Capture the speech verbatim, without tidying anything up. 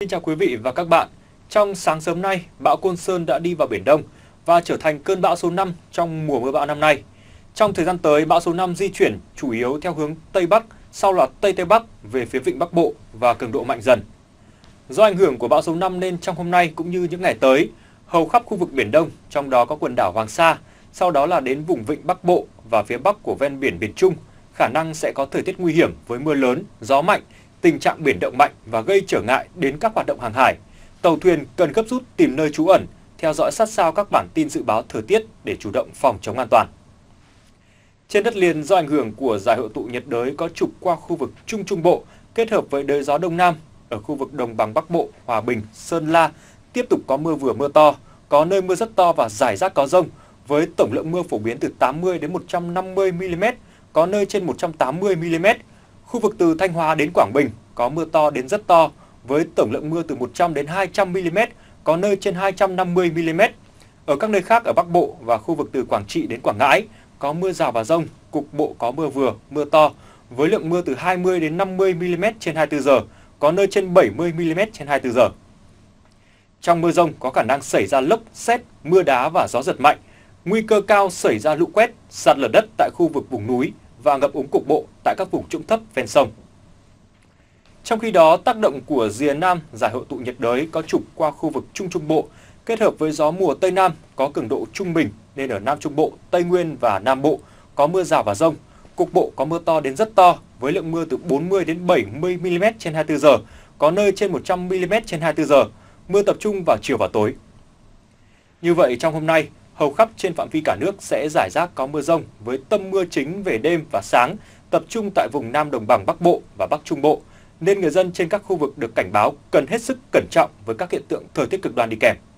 Xin chào quý vị và các bạn. Trong sáng sớm nay, bão Côn Sơn đã đi vào Biển Đông và trở thành cơn bão số năm trong mùa mưa bão năm nay. Trong thời gian tới, bão số năm di chuyển chủ yếu theo hướng Tây Bắc, sau là Tây Tây Bắc về phía vịnh Bắc Bộ và cường độ mạnh dần. Do ảnh hưởng của bão số năm nên trong hôm nay cũng như những ngày tới, hầu khắp khu vực Biển Đông, trong đó có quần đảo Hoàng Sa, sau đó là đến vùng vịnh Bắc Bộ và phía Bắc của ven biển Miền Trung, khả năng sẽ có thời tiết nguy hiểm với mưa lớn, gió mạnh, tình trạng biển động mạnh và gây trở ngại đến các hoạt động hàng hải. Tàu thuyền cần gấp rút tìm nơi trú ẩn, theo dõi sát sao các bản tin dự báo thời tiết để chủ động phòng chống an toàn. Trên đất liền, do ảnh hưởng của giải hội tụ nhiệt đới có trục qua khu vực Trung Trung Bộ kết hợp với đới gió Đông Nam, ở khu vực đồng bằng Bắc Bộ, Hòa Bình, Sơn La tiếp tục có mưa vừa mưa to, có nơi mưa rất to và rải rác có dông với tổng lượng mưa phổ biến từ tám mươi đến một trăm năm mươi mi-li-mét, có nơi trên một trăm tám mươi mi-li-mét. Khu vực từ Thanh Hóa đến Quảng Bình có mưa to đến rất to với tổng lượng mưa từ một trăm đến hai trăm mi-li-mét, có nơi trên hai trăm năm mươi mi-li-mét. Ở các nơi khác ở Bắc Bộ và khu vực từ Quảng Trị đến Quảng Ngãi có mưa rào và dông, cục bộ có mưa vừa, mưa to với lượng mưa từ hai mươi đến năm mươi mi-li-mét trên hai mươi tư giờ, có nơi trên bảy mươi mi-li-mét trên hai mươi tư giờ. Trong mưa dông có khả năng xảy ra lốc, sét, mưa đá và gió giật mạnh, nguy cơ cao xảy ra lũ quét, sạt lở đất tại khu vực vùng núi và ngập úng cục bộ tại các vùng trũng thấp ven sông. Trong khi đó, tác động của rìa Nam giải hội tụ nhiệt đới có trục qua khu vực Trung Trung Bộ kết hợp với gió mùa Tây Nam có cường độ trung bình nên ở Nam Trung Bộ, Tây Nguyên và Nam Bộ có mưa rào và dông, cục bộ có mưa to đến rất to với lượng mưa từ bốn mươi đến bảy mươi mi-li-mét trên hai mươi tư giờ, có nơi trên một trăm mi-li-mét trên hai mươi tư giờ, mưa tập trung vào chiều và tối. Như vậy trong hôm nay, hầu khắp trên phạm vi cả nước sẽ rải rác có mưa rông với tâm mưa chính về đêm và sáng tập trung tại vùng Nam Đồng bằng Bắc Bộ và Bắc Trung Bộ, nên người dân trên các khu vực được cảnh báo cần hết sức cẩn trọng với các hiện tượng thời tiết cực đoan đi kèm.